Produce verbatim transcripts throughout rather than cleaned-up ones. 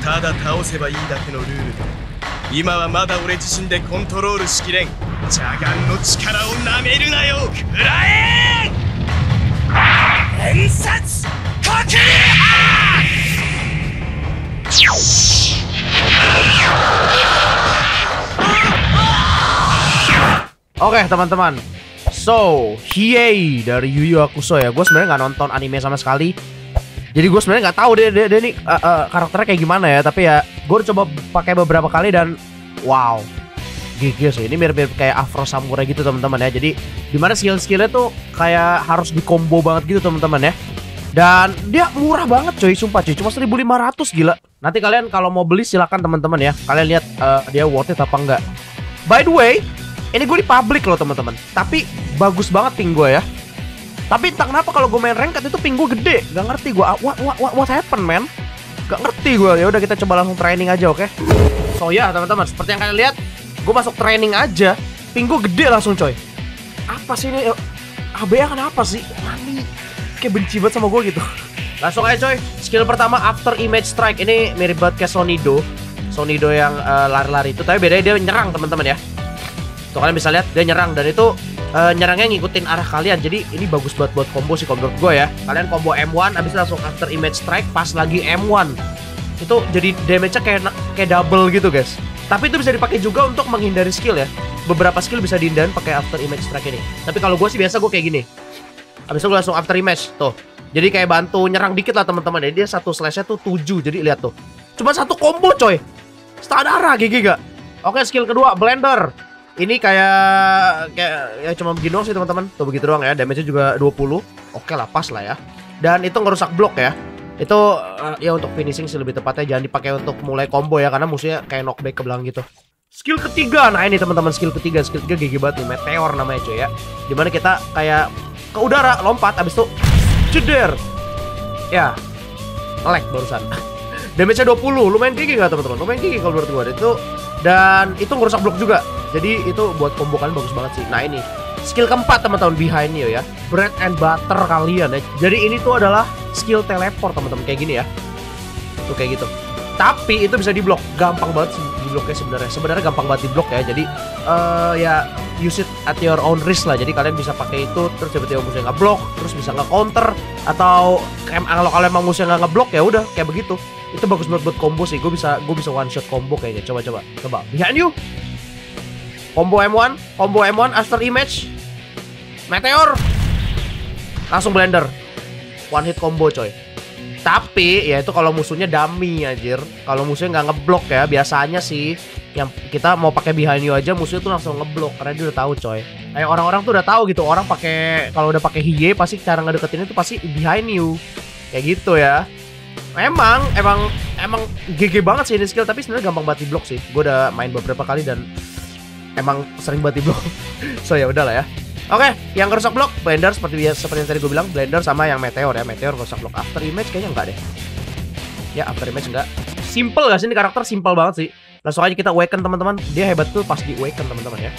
ただ倒せばいいだけのルールだ。今はまだ俺自身でコントロールしきれん。ジャガンの力をなめるなよ、くらえー！連殺国Oke okay, teman-teman, so Hiei dari Yu Yu Hakusho ya. Gue sebenarnya nggak nonton anime sama sekali, jadi gue sebenarnya nggak tahu deh dia, dia, dia nih uh, uh, karakternya kayak gimana ya. Tapi ya gue coba pakai beberapa kali dan wow, gigih sih. Ini mirip-mirip kayak Afro Samurai gitu teman-teman ya. Jadi dimana skill-skillnya tuh kayak harus dikombo banget gitu teman-teman ya. Dan dia murah banget coy, sumpah coy, cuma seribu lima ratus, gila. Nanti kalian kalau mau beli silakan teman-teman ya. Kalian lihat uh, dia worth it apa enggak. By the way, ini gue di public loh teman-teman, tapi bagus banget ping gue ya. Tapi entah kenapa kalau gue main ranked itu ping gue gede, gak ngerti gue. What what what, what happened man? Gak ngerti gue. Ya udah kita coba langsung training aja, oke? Okay? So ya teman-teman, seperti yang kalian lihat, gue masuk training aja, ping gue gede langsung coy. Apa sih ini? A B A kenapa sih? Mami, kayak benci banget sama gue gitu. Langsung aja coy. Skill pertama After Image Strike, ini mirip banget kayak Sonido, Sonido yang lari-lari uh, itu, tapi bedanya dia nyerang teman-teman ya. Tuh kalian bisa lihat dia nyerang dan itu uh, nyerangnya ngikutin arah kalian. Jadi ini bagus buat buat combo sih menurut gue ya. Kalian combo M satu habis langsung After Image Strike pas lagi M satu. Itu jadi damage-nya kayak kayak double gitu, guys. Tapi itu bisa dipakai juga untuk menghindari skill ya. Beberapa skill bisa dihindarin pakai After Image Strike ini. Tapi kalau gue sih biasa gue kayak gini. Habis itu gue langsung After Image tuh. Jadi kayak bantu nyerang dikit lah teman-teman. Jadi dia satu slash-nya tuh tujuh. Jadi lihat tuh. Cuma satu combo, coy. Setara gigi gak? Oke, skill kedua Blender. Ini kayak kayak ya cuma begini doang sih teman-teman. Tuh begitu doang ya. Damage-nya juga dua puluh. Oke lah, pas lah ya. Dan itu ngerusak blok ya. Itu uh, ya untuk finishing sih lebih tepatnya. Jangan dipakai untuk mulai combo ya, karena musuhnya kayak knockback ke belakang gitu. Skill ketiga. Nah ini teman-teman skill ketiga. Skill ketiga gigi banget nih. Meteor namanya cuy ya. Dimana kita kayak ke udara lompat abis itu ceder. Ya. Lag barusan. Damage-nya dua puluh. Lumayan gigi gak teman-teman? Lumayan gigi kalau menurut gue. Itu dan itu ngerusak blok juga. Jadi itu buat combo kalian bagus banget sih. Nah ini skill keempat teman-teman, behind you ya, bread and butter kalian ya. Jadi ini tuh adalah skill teleport teman-teman, kayak gini ya. Tuh kayak gitu. Tapi itu bisa diblok, gampang banget di bloknya sebenarnya. Sebenarnya gampang banget di blok ya. Jadi uh, ya use it at your own risk lah. Jadi kalian bisa pakai itu terus tiba-tiba musuhnya nggak blok, terus bisa nggak counter atau kalau kalian emang musuhnya nggak ngeblok ya udah kayak begitu. Itu bagus banget buat combo sih. Gue bisa gue bisa one shot combo kayaknya. Coba-coba, coba behind you. Combo M satu, combo M satu, After Image, Meteor, langsung Blender, one hit combo coy. Tapi ya itu kalau musuhnya dummy anjir. Kalau musuhnya nggak ngeblok ya, biasanya sih yang kita mau pakai behind you aja musuhnya tuh langsung ngeblok karena dia udah tahu coy. Kayak orang-orang tuh udah tahu gitu. Orang pakai kalau udah pakai Hiei pasti cara ngedeketinnya tuh pasti behind you. Kayak gitu ya. Emang emang emang G G banget sih ini skill, tapi sebenarnya gampang banget di blok sih. Gue udah main beberapa kali dan emang sering banget di blok. So ya udahlah ya. Oke, okay, yang ngerusak blok Blender seperti biasa, seperti yang tadi gue bilang, Blender sama yang Meteor ya. Meteor ngerusak blok. After Image kayaknya enggak deh. Ya After Image enggak. Simple gak sih ini karakter? Simple banget sih. Langsung aja kita awaken teman-teman. Dia hebat tuh pas di awaken teman-teman ya.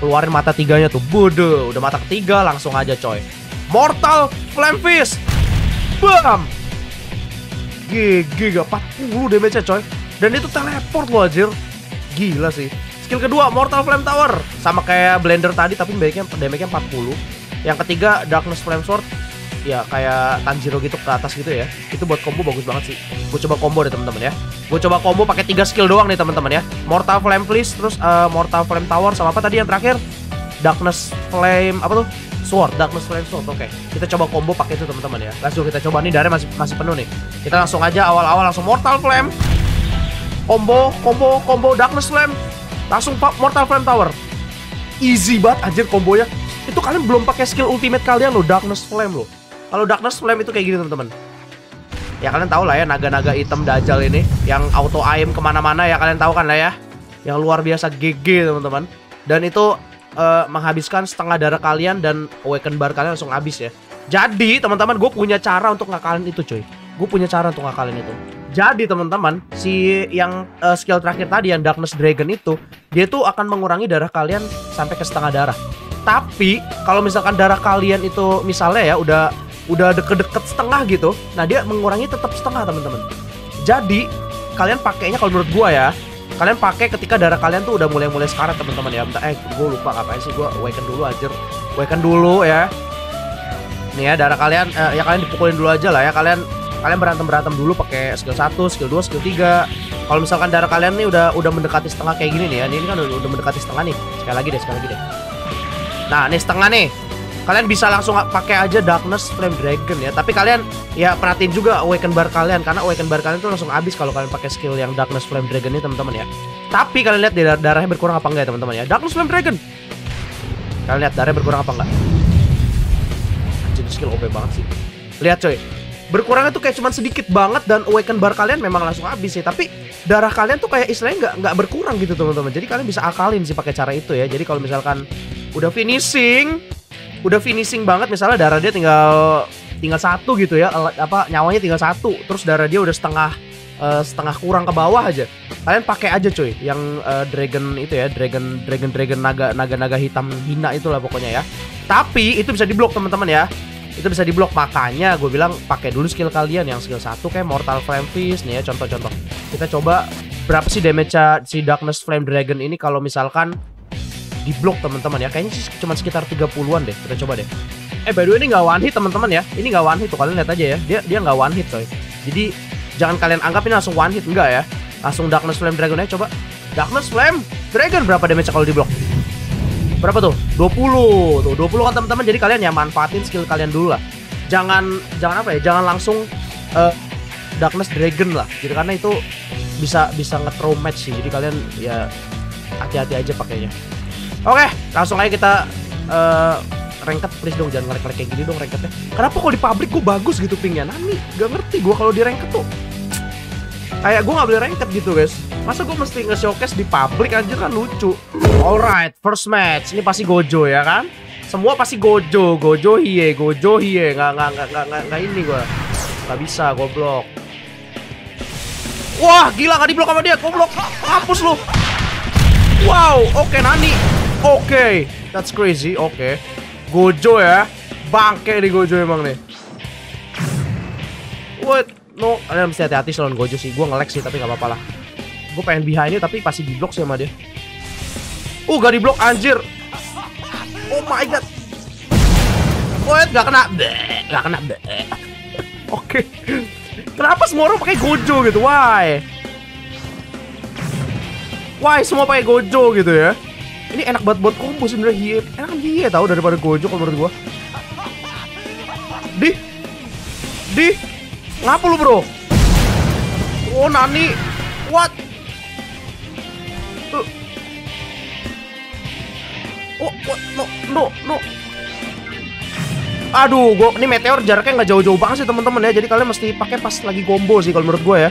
Keluarin mata tiganya tuh. Bodoh, udah mata ketiga langsung aja coy. Mortal Flame Fist. Bam. G G empat puluh damage-nya coy. Dan itu teleport loh anjir. Gila sih. Skill kedua Mortal Flame Tower, sama kayak Blender tadi tapi baiknya damage-nya empat puluh. Yang ketiga Darkness Flame Sword, ya kayak Tanjiro gitu ke atas gitu ya. Itu buat combo bagus banget sih. Gue coba combo deh teman-teman ya. Gue coba combo pakai tiga skill doang nih teman-teman ya. Mortal Flame Fist, terus uh, Mortal Flame Tower sama apa tadi yang terakhir? Darkness Flame apa tuh? Sword, Darkness Flame Sword. Oke, okay. Kita coba combo pakai itu teman-teman ya. Langsung kita coba nih, darah masih masih penuh nih. Kita langsung aja awal-awal langsung Mortal Flame. Combo, combo, combo Darkness Flame. Langsung Mortal Flame Tower. Easy banget anjir kombonya. Itu kalian belum pakai skill ultimate kalian loh, Darkness Flame loh. Kalau Darkness Flame itu kayak gini teman-teman. Ya kalian tahu lah ya, naga-naga hitam Dajjal ini yang auto aim kemana-mana ya, kalian tahu kan lah ya. Yang luar biasa G G teman-teman. Dan itu uh, menghabiskan setengah darah kalian dan awaken bar kalian langsung habis ya. Jadi teman-teman gue punya cara untuk ngakalin itu coy. Gue punya cara untuk ngakalin itu. Jadi teman-teman, si yang uh, skill terakhir tadi yang Darkness Dragon itu, dia tuh akan mengurangi darah kalian sampai ke setengah darah. Tapi kalau misalkan darah kalian itu misalnya ya udah udah deket-deket setengah gitu, nah dia mengurangi tetap setengah teman-teman. Jadi kalian pakainya kalau menurut gua ya, kalian pakai ketika darah kalian tuh udah mulai-mulai sekarat, teman-teman ya. Bentar, eh gue lupa ngapain sih, gue awaken dulu anjir. Awaken dulu ya. Nih ya, darah kalian eh, ya kalian dipukulin dulu aja lah ya. Kalian kalian berantem-berantem dulu pakai skill satu, skill dua, skill tiga. Kalau misalkan darah kalian nih udah udah mendekati setengah kayak gini nih ya. Ini kan udah, udah mendekati setengah nih. Sekali lagi deh, sekali lagi deh. Nah, nih setengah nih. Kalian bisa langsung pakai aja Darkness Flame Dragon ya. Tapi kalian ya perhatiin juga awaken bar kalian, karena awaken bar kalian itu langsung habis kalau kalian pakai skill yang Darkness Flame Dragon ini, teman-teman ya. Tapi kalian lihat darah darahnya berkurang apa enggak ya, teman-teman ya. Darkness Flame Dragon. Kalian lihat darahnya berkurang apa enggak? Anjir, skill O P banget sih. Lihat coy. Berkurangnya tuh kayak cuman sedikit banget dan awaken bar kalian memang langsung habis sih, tapi darah kalian tuh kayak istilahnya nggak nggak berkurang gitu, teman-teman. Jadi kalian bisa akalin sih pakai cara itu ya. Jadi kalau misalkan udah finishing Udah finishing banget, misalnya darah dia tinggal tinggal satu gitu ya, apa nyawanya tinggal satu, terus darah dia udah setengah uh, setengah kurang ke bawah aja. Kalian pakai aja cuy, yang uh, dragon itu ya, dragon dragon dragon naga naga naga hitam hina itulah pokoknya ya. Tapi itu bisa diblok teman-teman ya, itu bisa diblok, makanya gue bilang pakai dulu skill kalian yang skill satu kayak Mortal Flame Fist nih ya. Contoh-contoh, kita coba berapa sih damage si Darkness Flame Dragon ini kalau misalkan di blok teman-teman ya. Kayaknya sih cuma sekitar tiga puluhan deh. Kita coba deh. Eh by the way ini nggak one hit teman-teman ya. Ini nggak one hit tuh, kalian lihat aja ya. Dia dia nggak one hit coy. Jadi jangan kalian anggap ini langsung one hit, enggak ya. Langsung Darkness Flame Dragon aja coba. Darkness Flame Dragon berapa damage kalau di blok? Berapa tuh? dua puluh. Tuh dua puluh kan teman-teman. Jadi kalian ya manfaatin skill kalian dulu lah. Jangan jangan apa ya? Jangan langsung uh, Darkness Dragon lah. Jadi karena itu bisa bisa nge-throw match sih. Jadi kalian ya hati-hati aja pakainya. Oke, langsung aja kita uh, ranket, please dong, jangan ngerek-ngerek kayak gini dong ranketnya. Kenapa kalau di pabrik gue bagus gitu pingnya? Nani, gak ngerti gue kalau di ranket tuh. Kayak gue gak boleh ranket gitu guys. Masa gue mesti nge-showcase di pabrik anjir, kan lucu. Alright, first match, ini pasti Gojo ya kan? Semua pasti Gojo, Gojo Hiei, Gojo Hiei. Nggak, nggak, nggak, nggak, nggak, nggak ini gue. Nggak bisa, goblok. Wah, gila gak diblok sama dia, goblok. Hapus lu. Wow, oke okay, Nani. Oke, okay. That's crazy. Oke, okay. Gojo ya, bangke nih Gojo emang nih. What? No, kalian mesti hati-hati selain Gojo sih. Gue nge-lag sih, tapi gak apa-apa lah. Gue pengen behind-nya, tapi pasti di-block sih sama dia. Uh, gak di-block, anjir. Oh my god. What? Gak kena. Bleh. Gak kena. Oke. Okay. Kenapa semua orang pakai Gojo gitu? Why? Why semua pakai Gojo gitu ya? Ini enak banget buat kombo sebenernya Hiei. Enak kan Hiei tau daripada Gojo kalau menurut gua. Di Di ngapa lu bro? Oh Nani. What? Uh. Oh what? No no no. Aduh gua, ini meteor jaraknya gak jauh-jauh banget sih teman-teman ya. Jadi kalian mesti pakai pas lagi combo sih kalau menurut gua ya.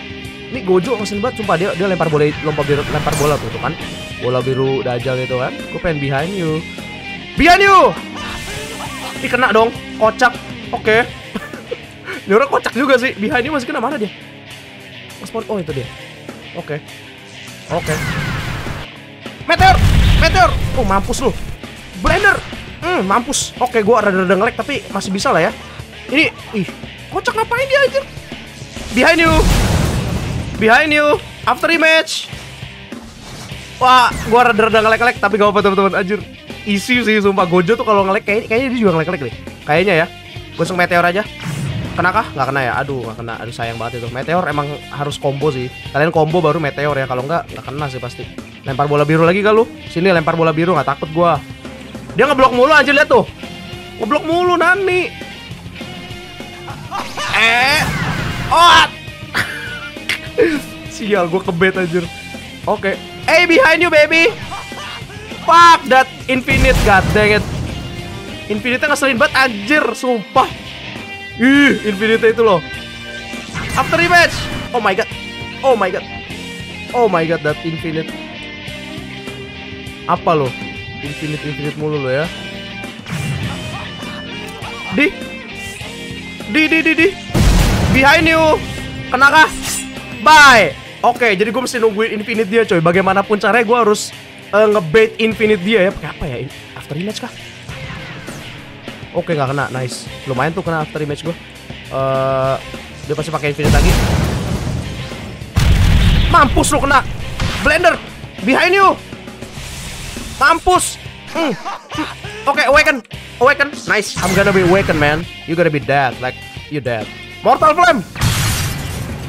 Ini Gojo ngeselin banget sumpah, dia dia lempar bola, lempar, lempar bola tuh, tuh kan. Bola biru dajal itu kan. Gue pengen behind you. Behind you. Ih kena dong. Kocak. Oke okay. Ini orang kocak juga sih. Behind you masih kena, mana dia? Oh itu dia. Oke okay. Oke okay. Meteor. Meteor. Oh mampus lu. Blender. Hmm mampus. Oke okay, gue rada-rada ngelag tapi masih bisa lah ya. Ini ih, kocak ngapain dia anjir. Behind you. Behind you. After rematch. Wah, gua rada-rada ngelek-lek tapi gak apa-apa teman-teman, anjir. Easy sih sumpah, Gojo tuh kalau ngelek kayaknya, kayaknya dia juga ngelek-lek nih. Kayaknya ya. Gua langsung meteor aja. Kenakah? Gak kena ya. Aduh, gak kena. Aduh sayang banget itu. Meteor emang harus combo sih. Kalian combo baru meteor ya, kalau enggak gak kena sih pasti. Lempar bola biru lagi gak lu? Sini lempar bola biru, gak takut gua. Dia ngeblok mulu anjir, lihat tuh. Ngeblok mulu Nani. Eh. Oh. Sial, gua kebet anjir. Oke. Okay. Hey, behind you, baby. Fuck that infinite, god dang it. Infinite-nya ngeselin banget, anjir, sumpah. Ih, infinite itu loh. After rematch. Oh my god. Oh my god. Oh my god, that infinite. Apa lo? Infinite-infinite mulu lo ya. Di. Di, di, di, di. Behind you. Kena kah? Bye. Oke, okay, jadi gue mesti nungguin infinite dia coy. Bagaimanapun caranya gue harus uh, ngebait infinite dia ya. Pakai apa ya? After image kah? Oke, okay, gak kena, nice. Lumayan tuh kena after image gue. uh, Dia pasti pakai infinite lagi. Mampus lu kena blender. Behind you. Mampus. Mm. Oke, okay, awaken. Awaken. Nice. I'm gonna be awakened, man. You gonna be dead. Like, you dead. Mortal Flame.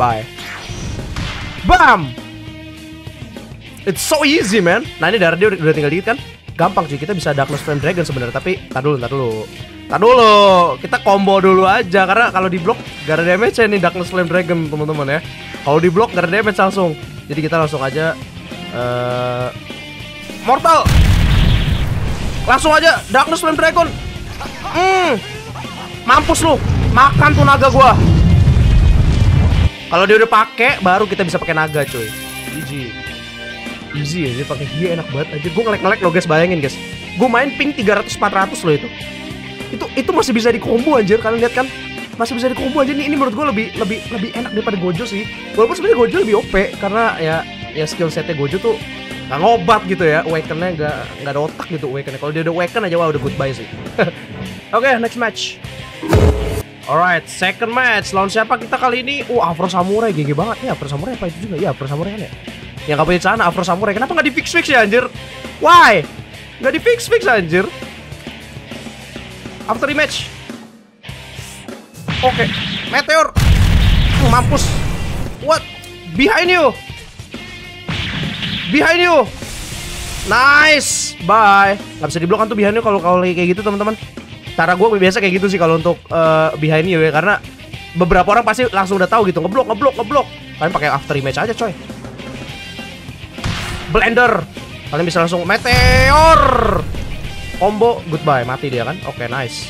Bye. Bam. It's so easy, man. Nah, ini darah dia udah, udah tinggal dikit kan? Gampang sih, kita bisa Darkness Flame Dragon sebenarnya. Tapi, tar dulu, tar dulu. Tar dulu. Kita combo dulu aja. Karena kalau di block, gak ada damage ya nih Darkness Flame Dragon, teman-teman ya. Kalau di block, gak ada damage langsung. Jadi kita langsung aja uh, Mortal. Langsung aja Darkness Flame Dragon. mm. Mampus lu. Makan tuh naga gua. Kalau dia udah pakai, baru kita bisa pakai naga, cuy. Easy. Easy ya, dia pakai Hiei enak banget aja. Gua ngelek-ngelek lo guys, bayangin guys. Gua main ping tiga ratus empat ratus lo itu. Itu itu masih bisa dikombo anjir, kalian lihat kan? Masih bisa dikombo aja nih. Ini menurut gua lebih lebih lebih enak daripada Gojo sih. Walaupun sebenarnya Gojo lebih O P karena ya ya skill setnya Gojo tuh nggak ngobat gitu ya. Awaken-nya nggak nggak ada otak gitu awaken-nya. Kalau dia udah awaken aja wah udah goodbye sih. Oke, okay, next match. Alright, second match. Lawan siapa kita kali ini? Uh, Afro Samurai gigi banget. Ya, Afro Samurai apa itu juga? Ya, Afro Samurai kan ya. Yang gak punya celana Afro Samurai. Kenapa gak di fix-fix ya anjir? Why? Gak di fix-fix anjir. After rematch. Oke, okay. Meteor. uh, Mampus. What? Behind you. Behind you. Nice. Bye. Gak bisa diblok kan tuh behind you kalau kalau kayak gitu teman-teman. Cara gue biasa kayak gitu sih kalau untuk uh, behind you ya, karena beberapa orang pasti langsung udah tahu gitu, ngeblok ngeblok ngeblok. Kalian pakai after image aja coy. Blender. Kalian bisa langsung meteor. Combo, goodbye, mati dia kan. Oke, okay, nice.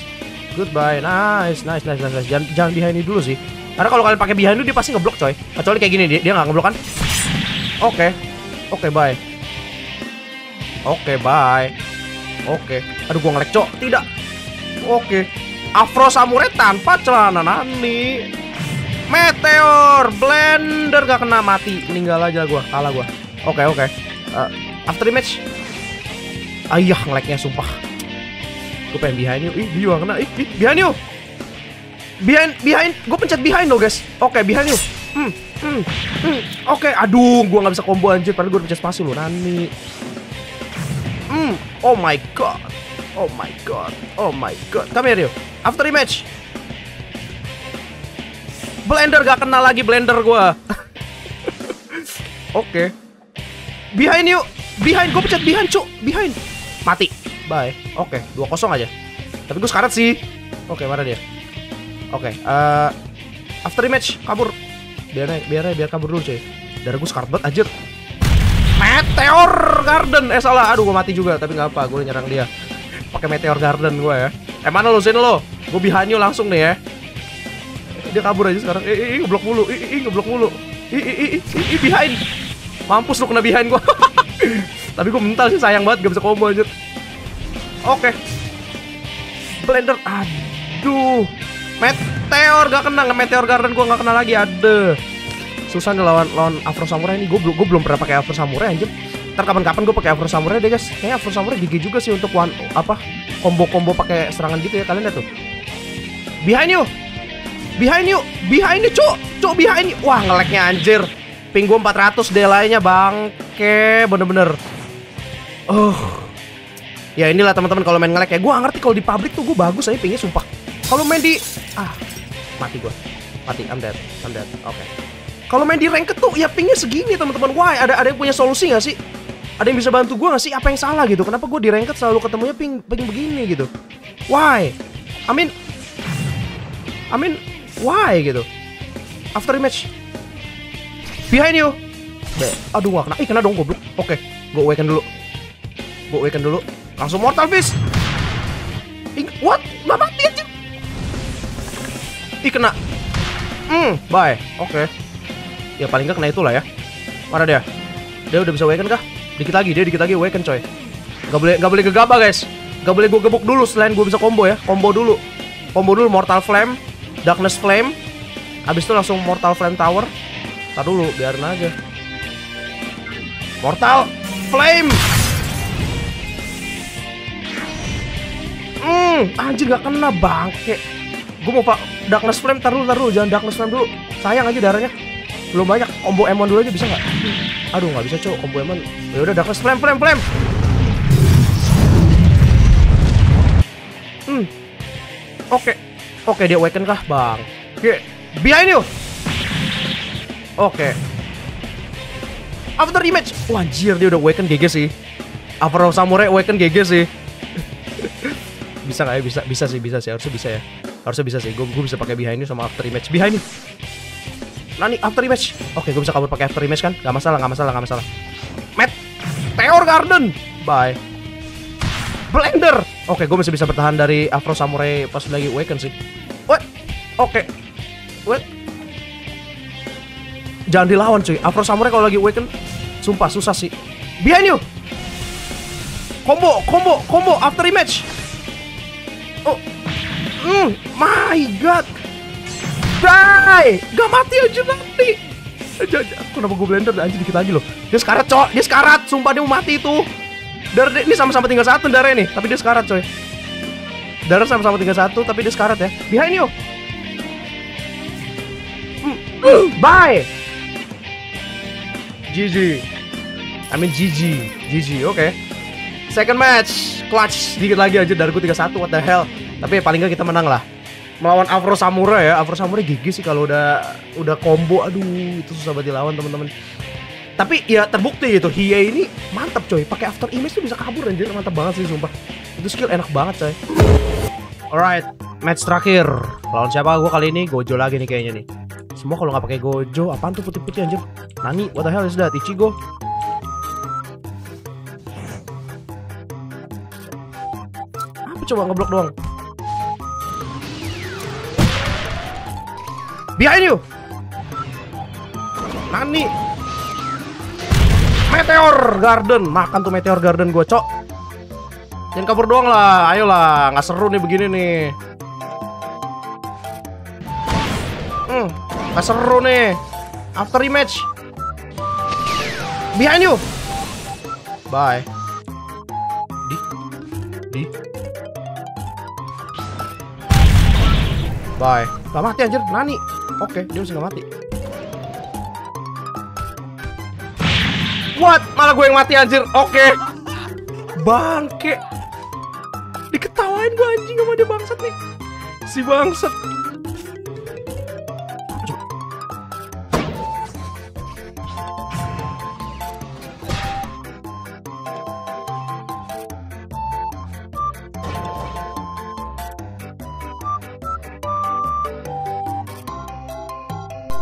Goodbye, nice, nice, nice, nice. Jangan jangan behind you dulu sih. Karena kalau kalian pakai behind you dia pasti ngeblok coy. Kecuali kayak gini dia dia nggak ngeblok kan? Oke. Okay. Oke, okay, bye. Oke, okay, bye. Oke. Okay. Aduh gua ngelek cok. Tidak. Oke, okay. Afro Samurai tanpa celana nani. Meteor, blender gak kena, mati. Meninggal aja gua, kalah gua. Oke, okay, oke. Okay. Uh, after match. Ayah, ngelagnya sumpah. Gue pengen behind you. Ih, Dio kena. Ih, ih, behind you. Behind, behind. Gue pencet behind lo, guys. Oke, okay, behind you. Hmm, hmm, hmm. Oke, okay. Aduh, gua nggak bisa combo anjir. Padahal gue udah pencet spasi lo, nani. Hmm, oh my god. Oh my god, oh my god. Come here you. After rematch. Blender gak kena lagi blender gua. Oke, okay. Behind you. Behind, gua pencet behind cu. Behind. Mati. Bye. Oke, okay. dua kosong aja. Tapi gua sekarat sih. Oke, okay, mana dia? Oke, okay. uh, after rematch. Kabur. Biar naik, biar naik, biar kabur dulu cuy. Darah gua sekarat banget anjir. Meteor Garden. Eh salah, aduh gua mati juga. Tapi gak apa, gua nyerang dia pakai meteor garden gue ya. Eh mana lo sini lo? Gue behind you langsung nih ya. Dia kabur aja sekarang. Ih ih ngeblok mulu. Ih ih ngeblok mulu. Ih ih ih ih behind. Mampus lu kena behind gue. Tapi gue mental sih sayang banget gak bisa combo aja. Oke. Okay. Blender. Aduh. Meteor gak kena, meteor garden gue gak kena lagi. Aduh. Susah nih lawan lawan Afro Samurai ini. Gue belum gue belum pernah pakai Afro Samurai anjir. Ntar kapan-kapan gue pakai Afro Samurai deh guys. Kayaknya Afro Samurai gigi juga sih untuk one, apa combo-combo pakai serangan gitu ya, kalian lihat tuh. Behind you. Behind you. Behind you, cuk. Cuk behind you. Wah, ngelagnya anjir. Ping gue empat ratus delay-nya bangke, bener-bener. Oh. Ya inilah teman-teman kalau main ngelag ya. Gue ngerti kalau di public tuh gue bagus aja pingnya sumpah. Kalau main di ah, mati gue. Mati, I'm dead. I'm dead. Oke. Okay. Kalau main di ranked tuh ya pingnya segini teman-teman. Why? Ada ada yang punya solusi nggak sih? Ada yang bisa bantu gue gak sih? Apa yang salah gitu? Kenapa gue di ranked selalu ketemunya ping ping begini gitu? Why? I mean, I mean, why gitu? After match, behind you. Aduh, wah, kena. Ih, kena dong goblok. Oke, okay. Gue awaken dulu. Gue awaken dulu. Langsung mortal fist. Ih, what? Gak mati aja. Ih, kena. Hmm, bye. Oke. Okay. Ya paling gak kena itulah ya. Mana dia? Dia udah bisa awaken kah? Dikit lagi, dia dikit lagi awaken coy. Gak boleh, gak boleh gegabah guys. Gak boleh gue gebuk dulu selain gue bisa combo ya. Combo dulu. Combo dulu Mortal Flame, Darkness Flame. Habis itu langsung Mortal Flame Tower. Entar dulu, biarin aja. Mortal Flame. Hmm, anjir gak kena bangke. Gue mau pak Darkness Flame, entar dulu, entar dulu, jangan Darkness Flame dulu. Sayang aja darahnya. Belum banyak. Combo Emon dulu aja bisa nggak? Aduh, nggak bisa cowok. Combo Emon. Ya udah, Darkness Flame, Flame, Flame. Hmm. Oke, okay. Oke okay, dia awaken kah, bang? Oke, biarin yuk. Oke. Okay. After image. Wah, anjir dia udah awaken G G sih. Afro Samurai awaken G G sih. Bisa nggak ya? Bisa, bisa sih, bisa sih. Harusnya bisa ya. Harusnya bisa sih. Gue bisa pakai behind you sama after image. Behind you. Nani after image. Oke, okay, gue bisa kabur pakai after image kan? Gak masalah, gak masalah, gak masalah. Matt, Teor Garden. Bye. Blender. Oke, okay, gue masih bisa bertahan dari Afro Samurai pas lagi awaken sih. What? Oke. Okay. What? Jangan dilawan cuy. Afro Samurai kalau lagi awaken sumpah susah sih. Behind you. Combo, combo, combo after image. Oh. Mm, my god. Die. Gak mati aja, mati. Kenapa gue blender? Anjir dikit lagi loh. Dia sekarat, cok. Dia sekarat. Sumpah dia mau mati itu. Darah ini sama-sama tinggal satu darah ini, tapi dia sekarat coy. Darah sama-sama tinggal satu, tapi dia sekarat ya. Behind you. Mm, mm, bye. G G. I mean G G. G G, oke. Okay. Second match, clutch sedikit lagi aja, darah gue tiga satu, what the hell. Tapi ya, paling nggak kita menang lah. Melawan Afro Samurai ya, Afro Samurai gigi sih kalau udah udah combo, aduh itu susah banget dilawan teman-teman. Tapi ya terbukti gitu, Hiei ini mantap coy. Pakai after image tuh bisa kabur anjir, mantap banget sih sumpah. Itu skill enak banget coy. Alright, match terakhir. Lawan siapa gua kali ini? Gojo lagi nih kayaknya nih. Semua kalau nggak pakai Gojo, apaan tuh putih-putih anjir? Nani, what the hell is that? Ichigo. Apa coba ngeblok doang? Behind you. Nani. Meteor Garden, makan tuh Meteor Garden gue cok. Jangan kabur doang lah, ayolah, nggak seru nih begini nih. Hmm, nggak seru nih. After image. Behind you. Bye. Di, di. Bye. Gak mati anjir, Nani. Oke, okay, dia masih gak mati. What? Malah gue yang mati anjir. Oke. Okay. Bangke. Diketawain gue anjing sama dia bangsat nih. Si bangsat.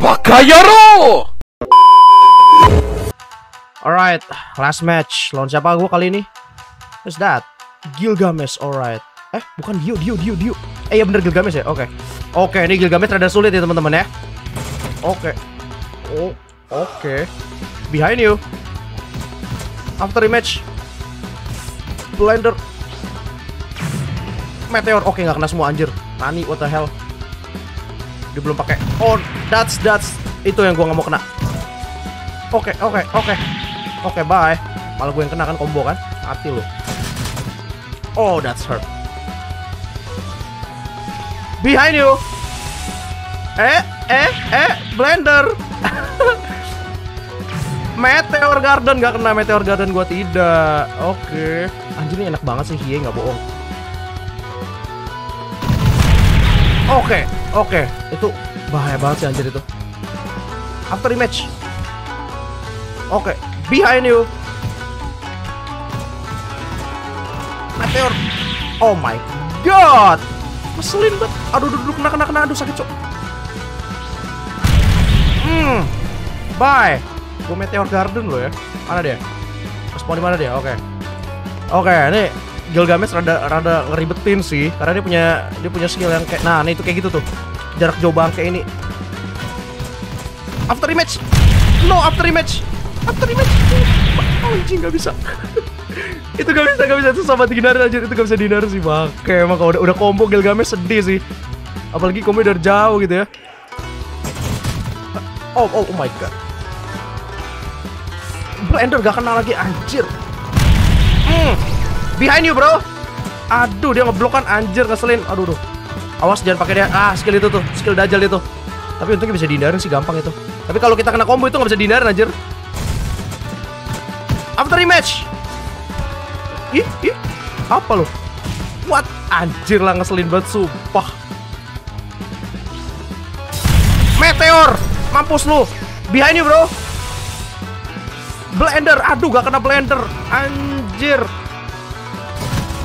Bakayaro! Alright, last match. Lawan siapa gue kali ini? Who's that? Gilgamesh, alright. Eh, bukan Dio, Dio, Dio, Dio. Eh, ya bener Gilgamesh ya? Oke. Okay. Oke, okay, ini Gilgamesh rada sulit ya teman-teman ya. Oke. Okay. Oh, oke. Okay. Behind you. After image. Blender. Meteor. Oke, okay, nggak kena semua anjir. Nani, what the hell? Dia belum pakai. Oh, that's, that's. Itu yang gue nggak mau kena. Oke, okay, oke, okay, oke. Okay. Oke, okay, bye. Malah gue yang kena kan combo kan? Mati lu. Oh, that's hurt. Behind you. Eh, eh, eh, blender. Meteor Garden gak kena, Meteor Garden gua tidak. Oke. Okay. Anjir ini enak banget sih Hiei, nggak bohong. Oke, okay, oke. Okay. Itu bahaya banget sih anjir itu. After image. Oke. Okay. Behind you. Meteor. Oh my god. Meselin banget. Aduh, duduk kena kena kena aduh sakit, cok. Hmm. Bye. Gue Meteor Garden lo ya. Mana dia? Spawn di mana dia? Oke. Okay. Oke, okay, ini Gilgamesh rada rada ngeribetin sih karena dia punya dia punya skill yang kayak nah, ini itu kayak gitu tuh. Jarak jauh banget kayak ini. After image. No after image. After image, oh, anjing gak bisa. Itu gak bisa, gak bisa. Itu sobat dihindari aja, itu gak bisa dihindari sih bang. Oke, emang kalau udah, udah combo Gilgamesh sedih sih. Apalagi combo dari jauh gitu ya. Oh, oh, oh my god. Blender gak kena lagi, anjir. Mm. Behind you bro. Aduh, dia ngeblok kan, anjir ngeselin. Aduh, aduh. Awas jangan pakai dia. Ah, skill itu tuh, skill dajal itu. Tapi untungnya bisa dihindari sih, gampang itu. Tapi kalau kita kena combo itu nggak bisa dihindarin, anjir. After rematch. Ih, ih. Apa lo? What? Anjir lah, ngeselin banget, sumpah. Meteor. Mampus lu. Behind you, bro. Blender. Aduh, gak kena blender. Anjir.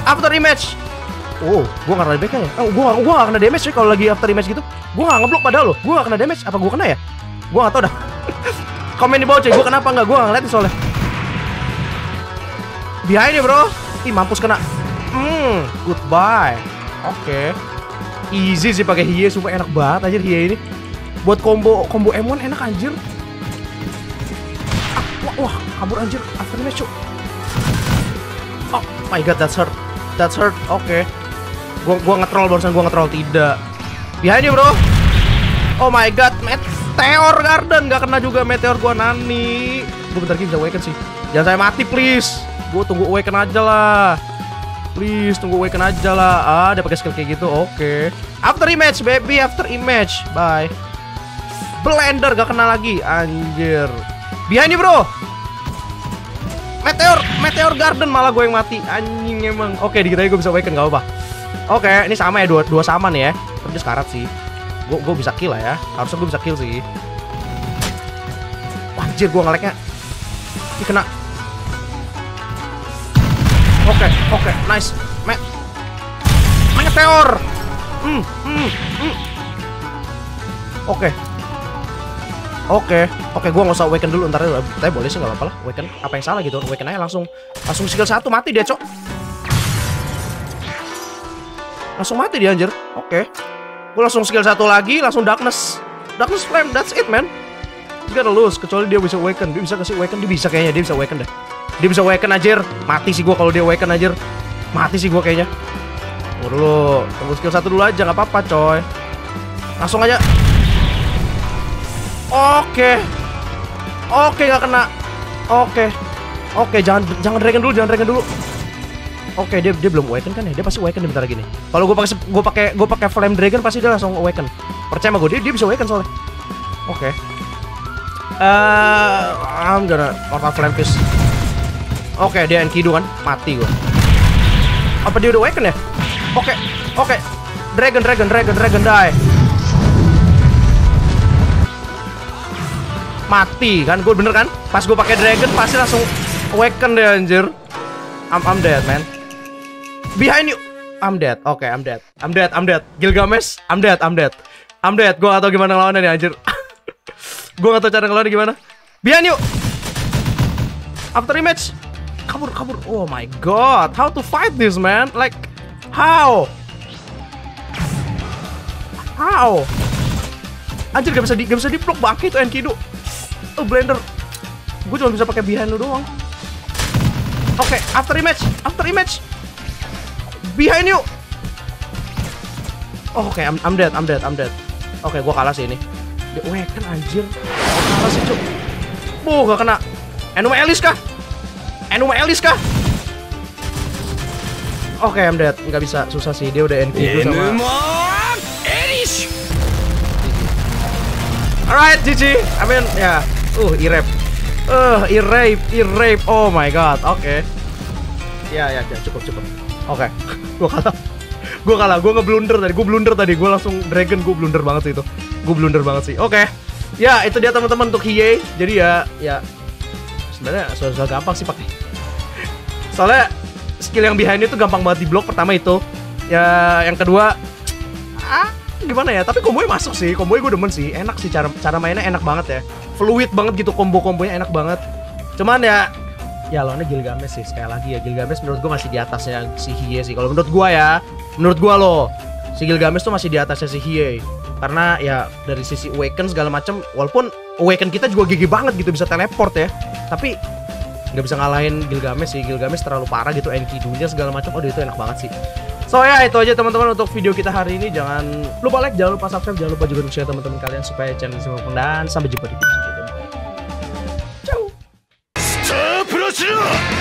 After rematch. Oh, gue gak kena damage-nya ya? Oh, gue gak, gak kena damage sih kalau lagi after rematch gitu. Gue gak ngeblok padahal loh. Gue gak kena damage. Apa gue kena ya? Gue gak tau dah. Komen di bawah cuy, gue kenapa gak? Gue gak ngeliatin soalnya. Behind you, bro. Ih, mampus kena. Hmm, goodbye. Oke, okay. Easy sih pakai Hiei, sumpah enak banget anjir Hiei ini. Buat combo combo M one enak anjir. Ah, wah, wah, kabur anjir. After match, cuy. Oh my god, that's hurt. That's hurt. Oke. Okay. Gua gua nge-troll barusan, gua nge-troll tidak. Behind you, bro. Oh my god, Meteor Garden gak kena juga meteor gua nani. Gua bentar lagi bisa awaken sih. Jangan saya mati, please. Gua tunggu awaken aja lah. Please, tunggu awaken aja lah. Ah, dia pakai skill kayak gitu. Oke. Okay. After image, baby. After image. Bye. Blender gak kena lagi. Anjir. Behind you, bro. Meteor. Meteor Garden malah gue yang mati. Anjing emang. Oke, okay, dikit aja gue bisa awaken. Gak apa-apa. Oke, okay, ini sama ya. Dua, dua sama nih ya. Tapi dia sekarat sih. Gue gue bisa kill lah ya. Harusnya gue bisa kill sih. Anjir, gue nge-lag-nya. Ini kena. Oke, okay, oke, okay, nice. Met, meteor. Hmm, hmm, hmm. Oke, okay. oke, okay. oke. Okay, gua nggak usah awaken dulu. Ntar tapi boleh sih, nggak apa-apa lah. Awaken, apa yang salah gitu? Awaken aja langsung, langsung skill satu mati dia, cok. Langsung mati dia, anjir. Oke, okay. Gua langsung skill satu lagi, langsung darkness, darkness flame. That's it, man. Gak ada lose, kecuali dia bisa awaken. Dia bisa kasih awaken, dia bisa kayaknya, dia bisa awaken deh. Dia bisa awaken anjir. Mati sih gua kalau dia awaken anjir. Mati sih gua kayaknya. Tunggu dulu. Tunggu skill satu dulu aja, gak apa-apa coy. Langsung aja. Oke. Oke, gak kena. Oke. Oke, jangan jangan dragon dulu, jangan dragon dulu. Oke, dia dia belum awaken kan ya? Dia pasti awaken bentar lagi nih. Kalau gua pakai gua pakai gua pakai flame dragon pasti dia langsung awaken. Percaya sama gua, dia dia bisa awaken soalnya. Oke. Eh, I'm gonna portal flame fist. Oke, okay, dia Enkidu kan? Mati gue. Apa dia udah awaken ya? Oke, okay, oke okay. Dragon, dragon, dragon, dragon die. Mati kan? Gue bener kan? Pas gue pakai dragon pasti langsung awaken deh anjir. I'm, I'm dead man. Behind you. I'm dead, oke okay, I'm dead. I'm dead, I'm dead. Gilgamesh, I'm dead, I'm dead. I'm dead, gue gak tau gimana ngelawannya nih anjir. Gue gak tau cara ngelawannya gimana. Behind you. After image. Kabur, kabur. Oh my god, how to fight this man? Like, how? How? Anjir, gak bisa di, gak bisa di block bangke itu Enkidu. Oh, blender. Gue cuma bisa pakai behind lu doang. Oke, okay, after image, after image. Behind you. Oh, oke, okay, I'm, I'm dead, I'm dead, I'm dead. Oke, okay, gue kalah sih ini. The awaken anjir. Oh, kalah sih cuk. Oh, gak kena. Enuma Elis kah? Enuma Elis kah? Oke, okay, I'm dead. Nggak bisa, susah sih. Dia udah Enkidu sama Enuma Elis. Alright, G G. I mean, ya. Yeah. Uh, e-rape. Uh, e-rape, e-rape. Oh my god. Oke. Okay. Ya, yeah, ya, yeah, yeah. Cukup, cukup. Oke. Okay. Gua kalah. Gua kalah. Gua ngeblunder tadi. Gua blunder tadi. Gua langsung dragon. Gua blunder banget sih itu. Gua blunder banget sih. Oke. Okay. Ya, yeah, itu dia teman-teman untuk Hiei. Jadi ya, ya. Sebenarnya soal-soal gampang sih pakai. Soalnya skill yang behind itu gampang banget di blok pertama itu. Ya, yang kedua ah, gimana ya? Tapi kombonya masuk sih. Kombonya gue demen sih. Enak sih cara cara mainnya enak banget ya. Fluid banget gitu kombo-kombonya enak banget. Cuman ya ya lawannya Gilgamesh sih sekali lagi ya. Gilgamesh menurut gue masih di atasnya si Hiei sih. Kalau menurut gue ya, menurut gue loh, si Gilgamesh tuh masih di atasnya si Hiei. Karena ya dari sisi awaken segala macam, walaupun awaken kita juga gigi banget gitu bisa teleport ya, tapi nggak bisa ngalahin Gilgamesh sih. Gilgamesh terlalu parah gitu, Enkidunya segala macam. Oh, itu enak banget sih. So ya, itu aja teman-teman untuk video kita hari ini. Jangan lupa like, jangan lupa subscribe, jangan lupa juga untuk share teman-teman kalian supaya channel ini semakin, dan sampai jumpa di video selanjutnya. Ciao.